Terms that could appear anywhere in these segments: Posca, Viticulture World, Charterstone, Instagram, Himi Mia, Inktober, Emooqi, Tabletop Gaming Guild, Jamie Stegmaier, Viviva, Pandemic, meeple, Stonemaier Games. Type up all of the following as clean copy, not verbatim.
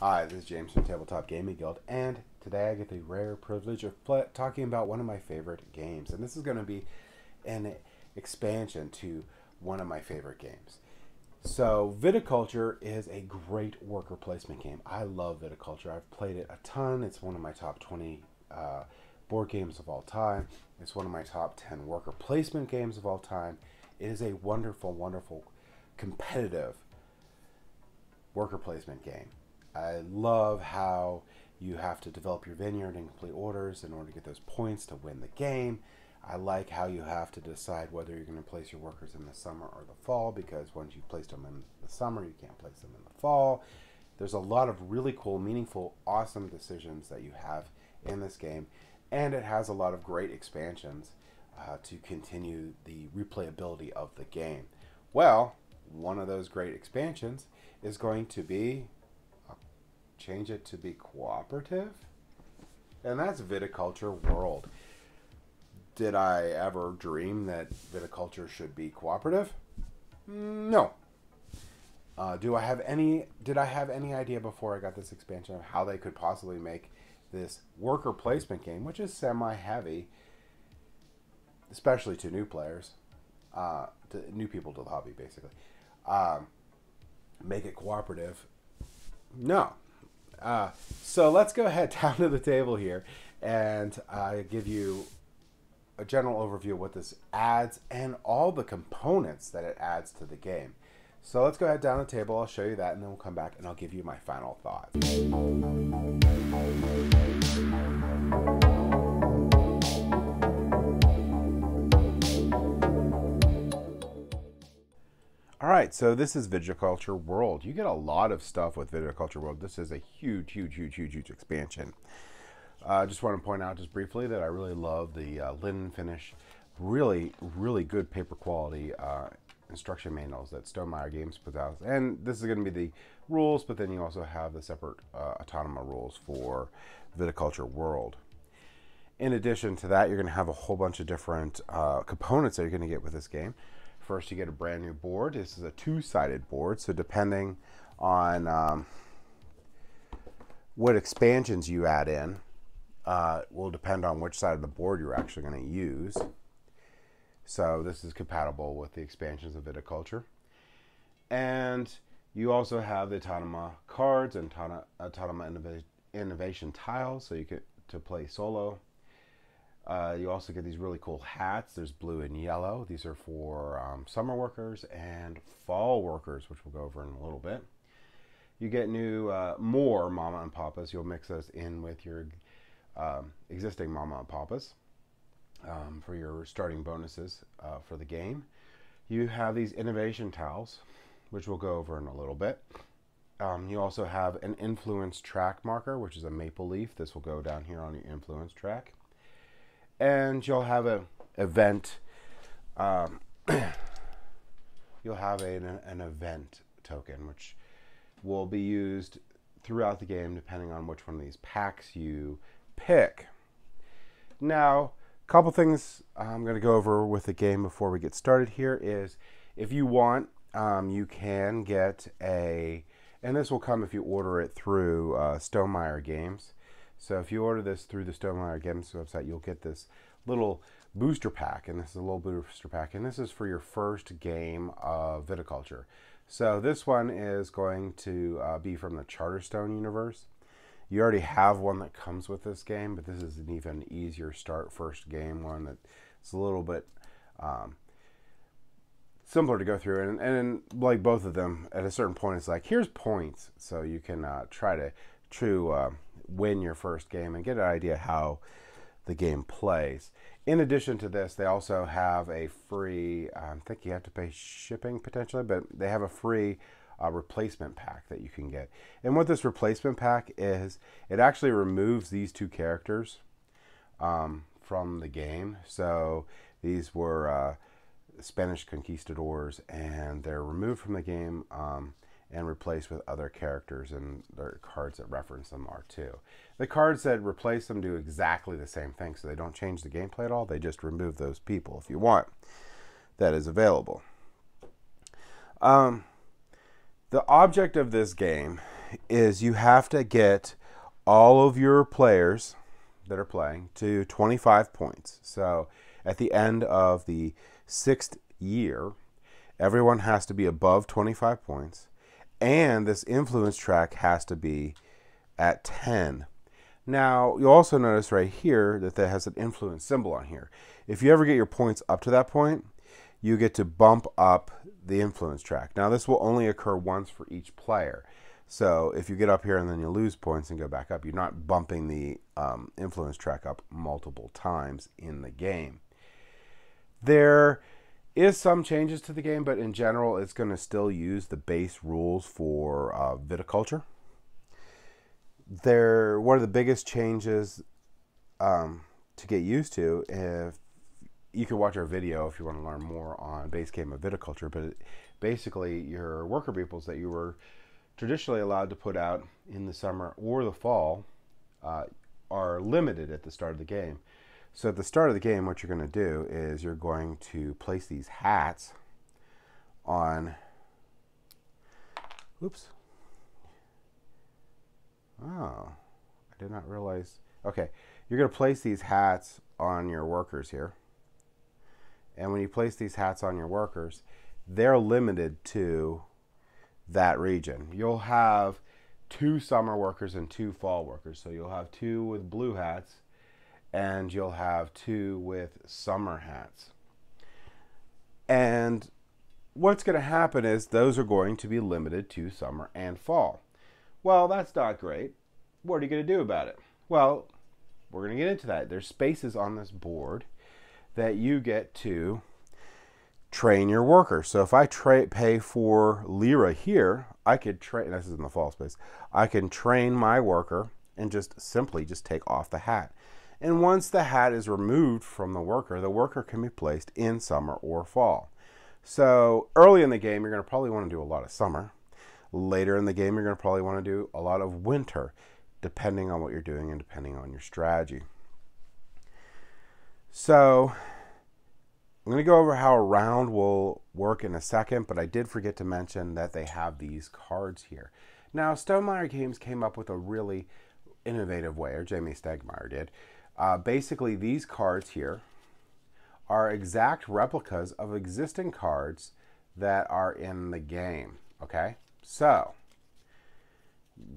Hi, this is James from Tabletop Gaming Guild, and today I get the rare privilege of talking about one of my favorite games. And this is going to be an expansion to one of my favorite games. So Viticulture is a great worker placement game. I love Viticulture. I've played it a ton. It's one of my top 20 board games of all time. It's one of my top 10 worker placement games of all time. It is a wonderful, wonderful competitive worker placement game. I love how you have to develop your vineyard and complete orders in order to get those points to win the game. I like how you have to decide whether you're going to place your workers in the summer or the fall, because once you've placed them in the summer, you can't place them in the fall. There's a lot of really cool, meaningful, awesome decisions that you have in this game, and it has a lot of great expansions to continue the replayability of the game. Well, one of those great expansions is going to be, I'll change it to be cooperative, and that's Viticulture World. Did I ever dream that Viticulture should be cooperative? No. Did I have any idea before I got this expansion of how they could possibly make this worker placement game, which is semi-heavy, especially to new players, to new people to the hobby, basically, make it cooperative? No. So let's go ahead down to the table here and give you a general overview of what this adds and all the components that it adds to the game. So let's go ahead down the table, I'll show you that, and then we'll come back and I'll give you my final thoughts. All right, so this is Viticulture World. You get a lot of stuff with Viticulture World. This is a huge, huge, huge, huge, huge expansion. I just want to point out just briefly that I really love the linen finish, really, really good paper quality instruction manuals that Stonemaier Games puts out. And this is going to be the rules, but then you also have the separate Autonomous rules for Viticulture World. In addition to that, you're going to have a whole bunch of different components that you're going to get with this game. First, you get a brand new board. This is a two-sided board, so depending on what expansions you add in, will depend on which side of the board you're actually going to use. So this is compatible with the expansions of Viticulture. And you also have the Autonomous cards and Autonomous innovation tiles, so you get to play solo. You also get these really cool hats. There's blue and yellow. These are for summer workers and fall workers, which we'll go over in a little bit. You get new more Mama and Papas. You'll mix those in with your existing Mama and Papas for your starting bonuses for the game. You have these innovation tiles, which we'll go over in a little bit. You also have an influence track marker, which is a maple leaf. This will go down here on your influence track. And you'll have an event. You'll have an event token, which will be used throughout the game depending on which one of these packs you pick. Now, a couple things I'm going to go over with the game before we get started here is, if you want, you can get a, and this will come if you order it through Stonemaier Games. So if you order this through the Stonemaier Games website, you'll get this little booster pack, and this is a little booster pack, and this is for your first game of Viticulture. So this one is going to be from the Charterstone universe. You already have one that comes with this game, but this is an even easier start first game one that's a little bit simpler to go through. And like both of them, at a certain point, it's like, here's points. So you can try to win your first game and get an idea how the game plays. In addition to this, they also have a free, I think you have to pay shipping potentially, but they have a free replacement pack that you can get. And what this replacement pack is, it actually removes these two characters from the game. So these were Spanish conquistadors, and they're removed from the game and replaced with other characters, and their cards that reference them are too. The cards that replace them do exactly the same thing, so they don't change the gameplay at all. They just remove those people if you want. That is available. The object of this game is you have to get all of your players that are playing to 25 points. So at the end of the 6th year, everyone has to be above 25 points, and this influence track has to be at 10. Now, you'll also notice right here that that has an influence symbol on here. If you ever get your points up to that point, you get to bump up the influence track. Now, this will only occur once for each player. So if you get up here and then you lose points and go back up, you're not bumping the influence track up multiple times in the game. There is some changes to the game, but in general, it's going to still use the base rules for viticulture. One of the biggest changes to get used to, if you can watch our video if you want to learn more on base game of viticulture, but basically your worker beetles that you were traditionally allowed to put out in the summer or the fall are limited at the start of the game. So at the start of the game, what you're going to do is you're going to place these hats on, oops, oh, I did not realize, okay, you're going to place these hats on your workers here. And when you place these hats on your workers, they're limited to that region. You'll have 2 summer workers and 2 fall workers. So you'll have 2 with blue hats and you'll have 2 with summer hats. And what's going to happen is those are going to be limited to summer and fall. Well, that's not great. What are you going to do about it? Well, we're going to get into that. There's spaces on this board that you get to train your worker. So if I pay for Lyra here, I could train, this is in the fall space, I can train my worker and just simply just take off the hat. And once the hat is removed from the worker can be placed in summer or fall. So early in the game, you're gonna probably wanna do a lot of summer. Later in the game, you're gonna probably wanna do a lot of winter, depending on what you're doing and depending on your strategy. So I'm going to go over how a round will work in a second, but I did forget to mention that they have these cards here. Now, Stonemaier Games came up with a really innovative way, or Jamie Stegmaier did. Basically, these cards here are exact replicas of existing cards that are in the game, okay? So,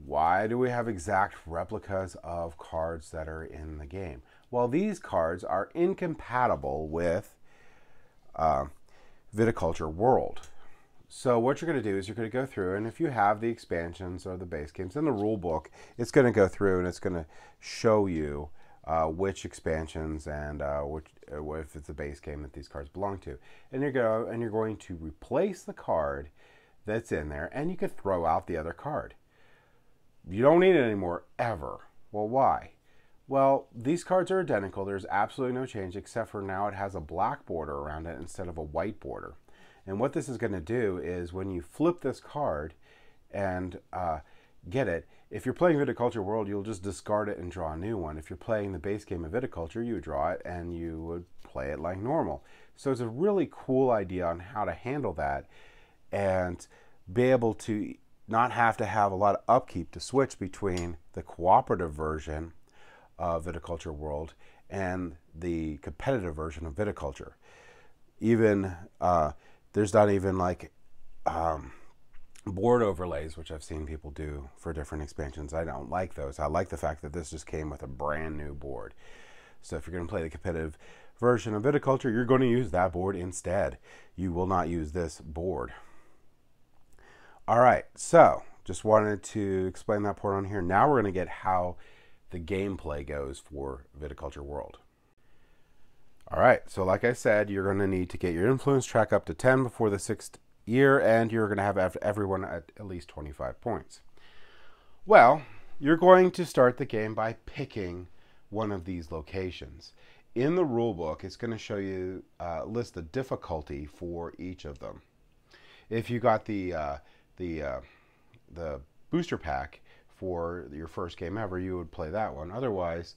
why do we have exact replicas of cards that are in the game? Well, these cards are incompatible with Viticulture World. So what you're going to do is you're going to go through, and if you have the expansions or the base games and the rule book, it's going to go through and it's going to show you which expansions and if it's a base game that these cards belong to. And you're going to replace the card that's in there, and you can throw out the other card. You don't need it anymore ever. Well, why? Well, these cards are identical. There's absolutely no change except for now it has a black border around it instead of a white border. And what this is going to do is when you flip this card and get it, if you're playing Viticulture World, you'll just discard it and draw a new one. If you're playing the base game of Viticulture, you draw it and you would play it like normal. So it's a really cool idea on how to handle that and be able to not have to have a lot of upkeep to switch between the cooperative version of Viticulture World and the competitive version of Viticulture. Even there's not even like board overlays, which I've seen people do for different expansions. I don't like those. I like the fact that this just came with a brand new board. So if you're going to play the competitive version of Viticulture, you're going to use that board instead. You will not use this board. All right, so just wanted to explain that part on here. Now we're going to get how the gameplay goes for Viticulture World. All right, so like I said, you're going to need to get your influence track up to 10 before the 6th year, and you're going to have everyone at least 25 points. Well, you're going to start the game by picking one of these locations. In the rule book, it's going to show you list the difficulty for each of them. If you got the booster pack for your first game ever, you would play that one. Otherwise,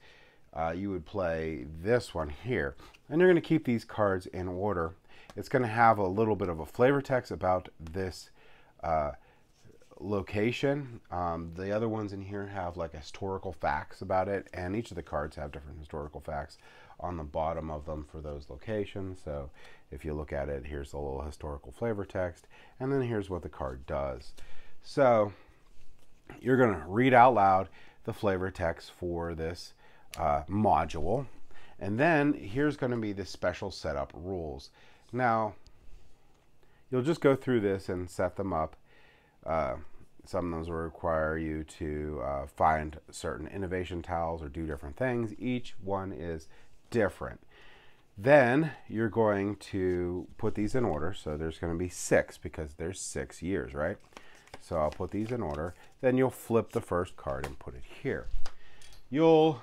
you would play this one here. And you're going to keep these cards in order. It's going to have a little bit of a flavor text about this location. The other ones in here have like historical facts about it, and each of the cards have different historical facts on the bottom of them for those locations. So if you look at it, here's a little historical flavor text, and then here's what the card does. So you're gonna read out loud the flavor text for this module, and then here's gonna be the special setup rules. Now, you'll just go through this and set them up. Some of those will require you to find certain innovation tiles or do different things. Each one is different. Then you're going to put these in order. So there's going to be 6 because there's 6 years, right? So I'll put these in order. Then you'll flip the first card and put it here. You'll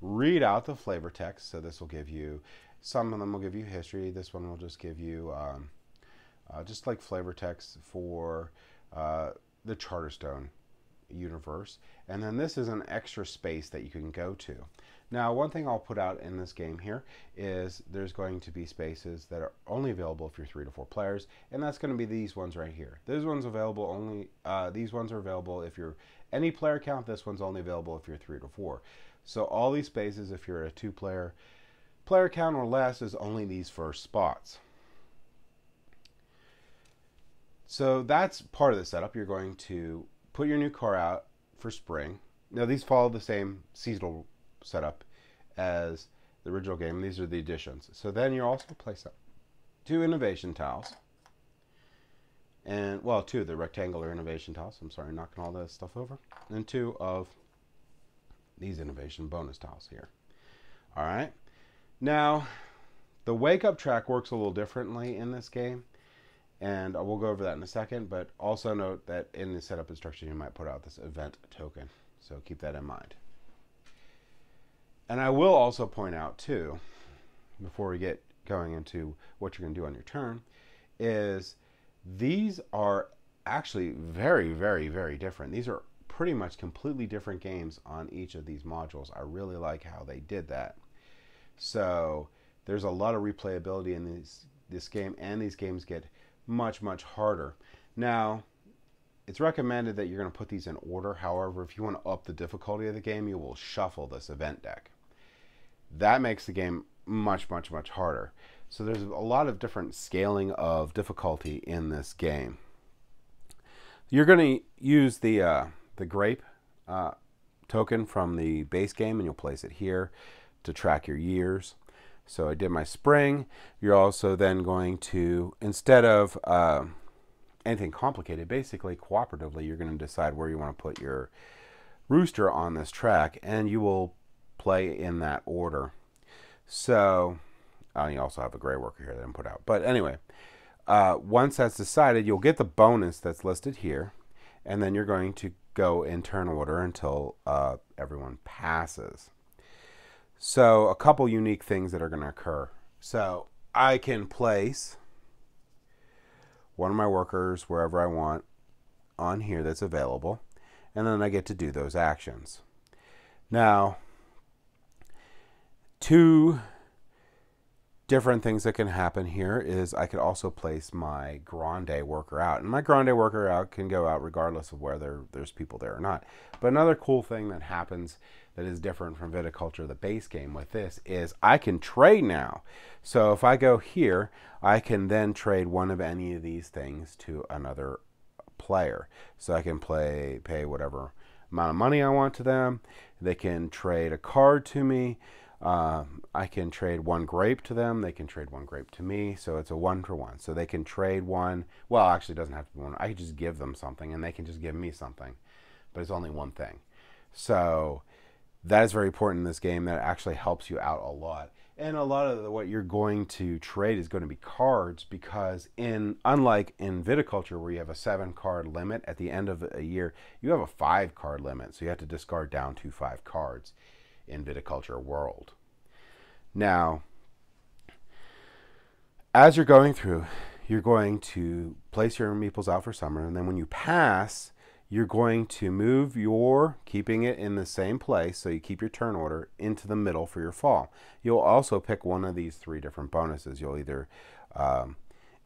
read out the flavor text. So this will give you, some of them will give you history. This one will just give you just like flavor text for the Charterstone universe. And then this is an extra space that you can go to. Now, one thing I'll put out in this game here is there's going to be spaces that are only available if you're 3 to 4 players, and that's going to be these ones right here. Those ones available only. These ones are available if you're any player count. This one's only available if you're 3 to 4. So all these spaces, if you're a 2-player player count or less, is only these first spots. So that's part of the setup. You're going to put your new car out for spring. Now, these follow the same seasonal setup as the original game. These are the additions. So then you're also going to place up 2 innovation tiles. And, well, 2 of the rectangular innovation tiles. I'm sorry, knocking all that stuff over. And 2 of these innovation bonus tiles here. All right. Now, the wake up track works a little differently in this game, and we'll go over that in a second, but also note that in the setup instruction, you might put out this event token. So keep that in mind. And I will also point out too, before we get going into what you're gonna do on your turn, is these are actually very, very, very different. These are pretty much completely different games on each of these modules. I really like how they did that. So there's a lot of replayability in this game, and these games get much, much harder. Now, it's recommended that you're going to put these in order. However, if you want to up the difficulty of the game, you will shuffle this event deck. That makes the game much, much, much harder. So there's a lot of different scaling of difficulty in this game. You're going to use the grape token from the base game, and you'll place it here to track your years. So I did my spring. You're also then going to, instead of anything complicated, basically cooperatively, you're going to decide where you want to put your rooster on this track, and you will play in that order. So you also have a gray worker here that I put out. But anyway, once that's decided, you'll get the bonus that's listed here, and then you're going to go in turn order until everyone passes. So a couple unique things that are going to occur. So I can place one of my workers wherever I want on here that's available, and then I get to do those actions. Now, 2 different things that can happen here is I could also place my grande worker out, and my grande worker out can go out regardless of whether there's people there or not. But another cool thing that happens that is different from Viticulture, the base game, with this is I can trade now. So if I go here, I can then trade one of any of these things to another player. So I can pay whatever amount of money I want to them. They can trade a card to me. I can trade one grape to them. They can trade one grape to me. So it's a 1-for-1. So they can trade one. Well, actually, it doesn't have to be one. I can just give them something, and they can just give me something. But it's only one thing. So that is very important in this game. That actually helps you out a lot. And a lot of what you're going to trade is going to be cards, because unlike in Viticulture, where you have a 7-card limit, at the end of a year, you have a 5-card limit. So you have to discard down to 5 cards in Viticulture World. Now, as you're going through, you're going to place your meeples out for summer, and then when you pass, you're going to move your, keeping it in the same place, so you keep your turn order, into the middle for your fall. You'll also pick one of these 3 different bonuses. You'll either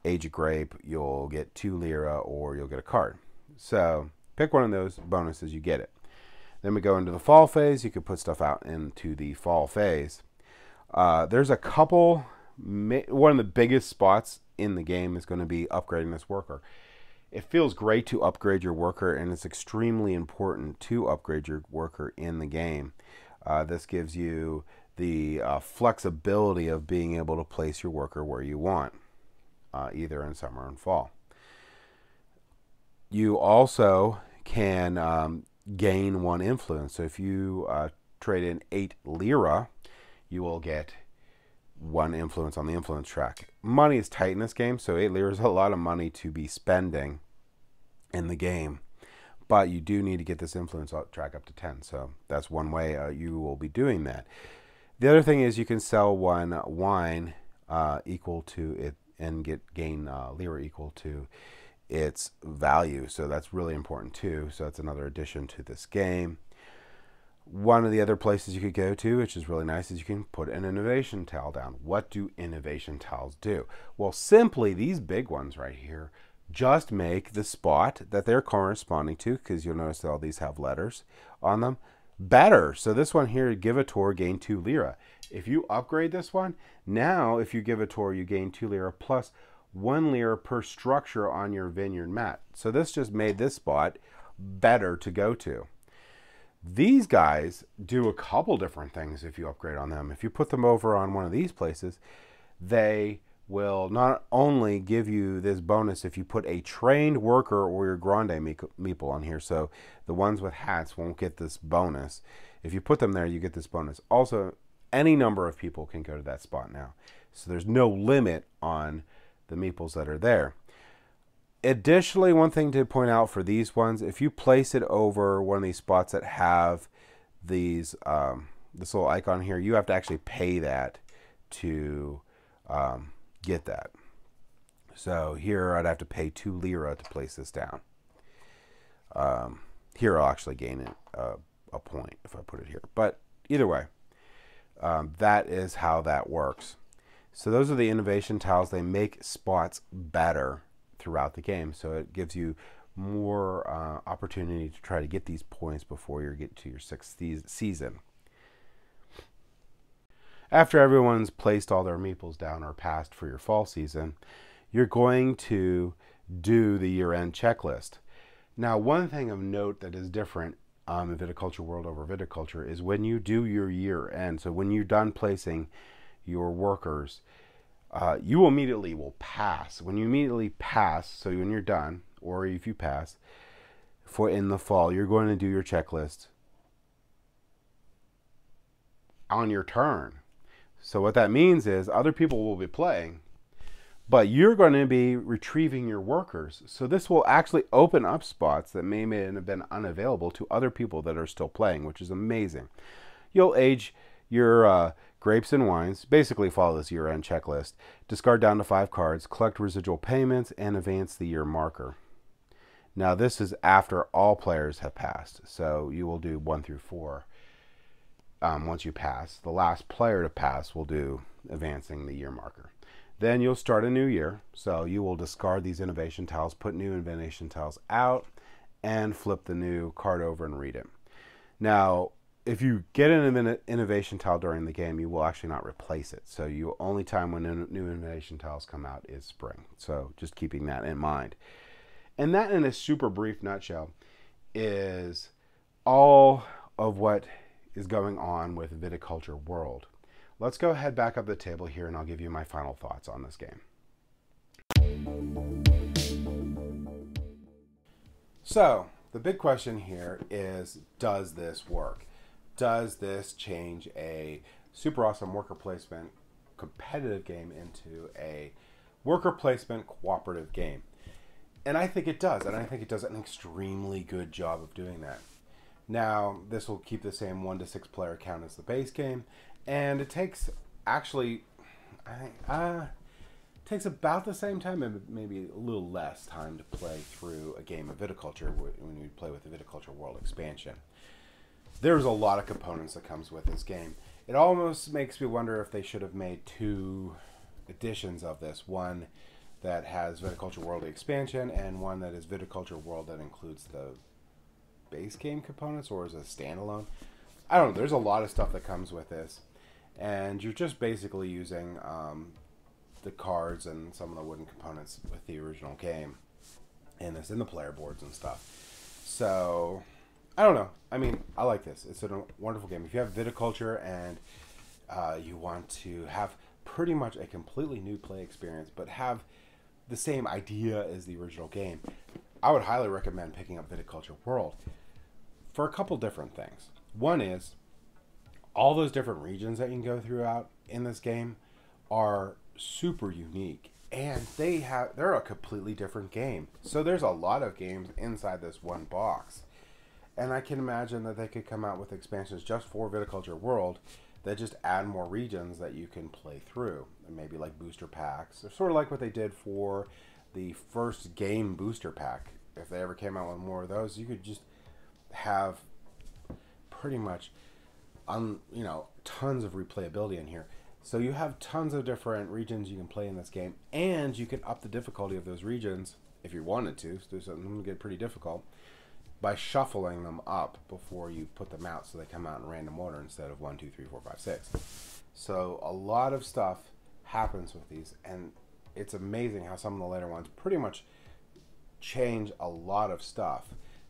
age a grape, you'll get 2 lira, or you'll get a card. So pick one of those bonuses, you get it. Then we go into the fall phase. You could put stuff out into the fall phase. There's a couple, one of the biggest spots in the game is going to be upgrading this worker. It feels great to upgrade your worker, and it's extremely important to upgrade your worker in the game. This gives you the flexibility of being able to place your worker where you want, either in summer and fall. You also can gain one influence. So if you trade in 8 lira, you will get 1 influence on the influence track. Money is tight in this game, so 8 lira is a lot of money to be spending in the game, but you do need to get this influence track up to 10. So that's one way you will be doing that. The other thing is you can sell 1 wine equal to it and gain lira equal to its value. So that's really important too. So that's another addition to this game. One of the other places you could go to, which is really nice, is you can put an innovation tile down. What do innovation tiles do? Well, simply these big ones right here just make the spot that they're corresponding to, because you'll notice that all these have letters on them, better. So this one here, give a tour, gain 2 lira. If you upgrade this one, now if you give a tour, you gain 2 lira plus 1 lira per structure on your vineyard mat. So this just made this spot better to go to. These guys do a couple different things if you upgrade on them. If you put them over on one of these places, they will not only give you this bonus if you put a trained worker or your grande meeple on here. So the ones with hats won't get this bonus. If you put them there, you get this bonus. Also, any number of people can go to that spot now. So there's no limit on the meeples that are there. Additionally, one thing to point out for these ones, if you place it over one of these spots that have these this little icon here, you have to actually pay that to get that. So here I'd have to pay 2 lira to place this down. Here I'll actually gain a point if I put it here, but either way, that is how that works. So those are the innovation tiles. They make spots better throughout the game, so it gives you more opportunity to try to get these points before you get to your 6th season. After everyone's placed all their meeples down or passed for your fall season, you're going to do the year-end checklist. Now, one thing of note that is different in Viticulture World over Viticulture is when you do your year-end, so when you're done placing your workers, you immediately will pass. When you immediately pass, so when you're done, or if you pass for in the fall, you're going to do your checklist on your turn. So what that means is other people will be playing, but you're going to be retrieving your workers. So this will actually open up spots that may have been unavailable to other people that are still playing, which is amazing. You'll age your grapes and wines, basically follow this year-end checklist, discard down to 5 cards, collect residual payments, and advance the year marker. Now this is after all players have passed, so you will do 1 through 4. Once you pass, the last player to pass will do advancing the year marker. Then you'll start a new year, so you will discard these innovation tiles, put new innovation tiles out, and flip the new card over and read it. Now, if you get an innovation tile during the game, you will actually not replace it. So you only time when new innovation tiles come out is spring. So just keeping that in mind. And that, in a super brief nutshell, is all of what is going on with Viticulture World. Let's go ahead back up the table here and I'll give you my final thoughts on this game. So the big question here is, does this work? Does this change a super awesome worker placement competitive game into a worker placement cooperative game? And I think it does, and I think it does an extremely good job of doing that. Now, this will keep the same 1 to 6 player count as the base game, and it takes actually, I think, it takes about the same time and maybe a little less time to play through a game of Viticulture when you play with the Viticulture World expansion. There's a lot of components that comes with this game. It almost makes me wonder if they should have made 2 editions of this. One that has Viticulture World expansion and one that is Viticulture World that includes the base game components or is a standalone. I don't know. There's a lot of stuff that comes with this. And you're just basically using the cards and some of the wooden components with the original game. And it's in the player boards and stuff. So, I don't know. I mean, I like this. It's a wonderful game. If you have Viticulture and you want to have pretty much a completely new play experience, but have the same idea as the original game, I would highly recommend picking up Viticulture World for a couple different things. One is, all those different regions that you can go throughout in this game are super unique, and they're a completely different game. So there's a lot of games inside this one box, and I can imagine that they could come out with expansions just for Viticulture World that just add more regions that you can play through, and maybe like booster packs. They're sort of like what they did for the first game booster pack. If they ever came out with more of those, you could just have pretty much you know, tons of replayability in here. So you have tons of different regions you can play in this game, and you can up the difficulty of those regions if you wanted to. So some of them get pretty difficult by shuffling them up before you put them out, so they come out in random order instead of 1, 2, 3, 4, 5, 6. So a lot of stuff happens with these, and it's amazing how some of the later ones pretty much change a lot of stuff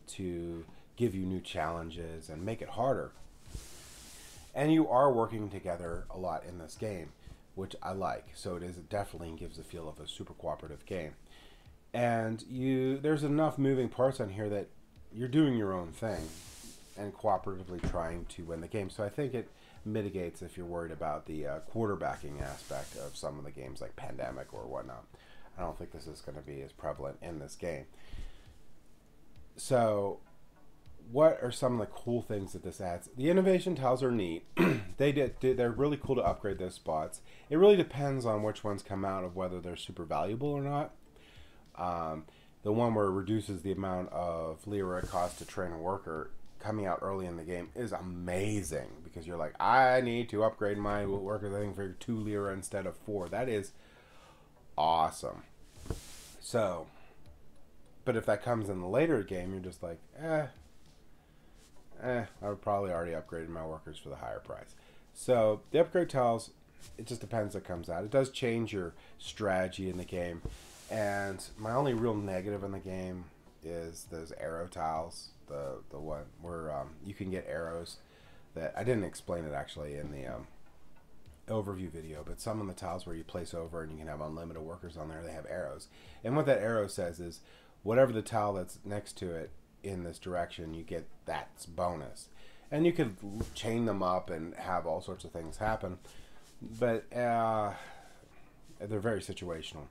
to give you new challenges and make it harder. And you are working together a lot in this game, which I like. So it is definitely gives the feel of a super cooperative game. And there's enough moving parts on here that you're doing your own thing and cooperatively trying to win the game. So I think it mitigates if you're worried about the quarterbacking aspect of some of the games like Pandemic or whatnot. I don't think this is going to be as prevalent in this game. So what are some of the cool things that this adds? The innovation tiles are neat. They're really cool to upgrade those spots. It really depends on which ones come out of whether they're super valuable or not. The one where it reduces the amount of lira it costs to train a worker coming out early in the game is amazing, because you're like, I need to upgrade my worker thing for 2 lira instead of 4. That is awesome. So, but if that comes in the later game, you're just like, I would probably already upgraded my workers for the higher price. So the upgrade tiles, it just depends what comes out. It does change your strategy in the game. And my only real negative in the game is those arrow tiles, the one where you can get arrows that I didn't explain it actually in the overview video, but some of the tiles where you place over and you can have unlimited workers on there, they have arrows. And what that arrow says is whatever the tile that's next to it in this direction, you get that bonus, and you could chain them up and have all sorts of things happen, but they're very situational.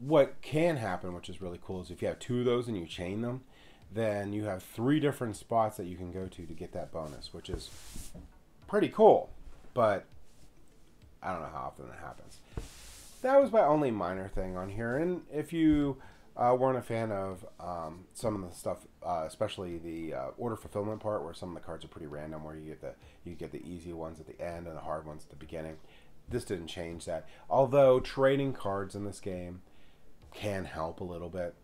What can happen, which is really cool, is if you have 2 of those and you chain them, then you have 3 different spots that you can go to get that bonus, which is pretty cool, but I don't know how often that happens. That was my only minor thing on here. And if you weren't a fan of some of the stuff, especially the order fulfillment part, where some of the cards are pretty random, where you get the easy ones at the end and the hard ones at the beginning. This didn't change that. Although trading cards in this game can help a little bit,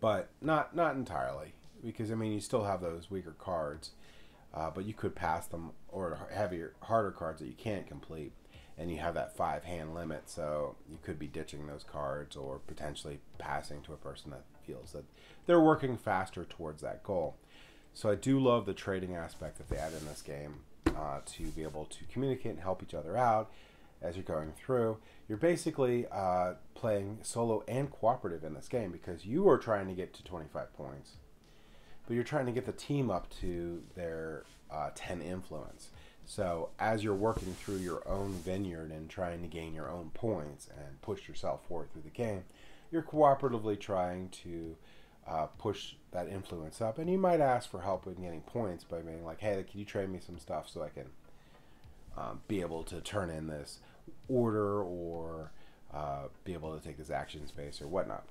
but not entirely, because I mean you still have those weaker cards, but you could pass them, or heavier, harder cards that you can't complete. And you have that 5-hand limit, so you could be ditching those cards or potentially passing to a person that feels that they're working faster towards that goal. So I do love the trading aspect that they add in this game to be able to communicate and help each other out as you're going through. You're basically playing solo and cooperative in this game, because you are trying to get to 25 points, but you're trying to get the team up to their 10 influence. So as you're working through your own vineyard and trying to gain your own points and push yourself forward through the game, you're cooperatively trying to push that influence up. And you might ask for help with getting points by being like, hey, can you trade me some stuff so I can be able to turn in this order, or be able to take this action space or whatnot.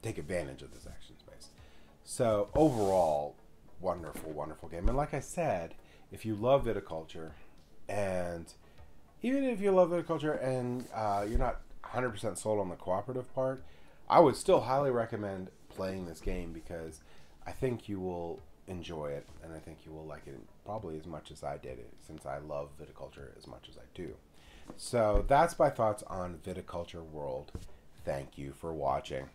Take advantage of this action space. So overall, wonderful, wonderful game. And like I said, if you love Viticulture and even if you love viticulture and you're not 100% sold on the cooperative part, I would still highly recommend playing this game because I think you will enjoy it, and I think you will like it probably as much as I did it, since I love viticulture as much as I do. So that's my thoughts on Viticulture World. Thank you for watching.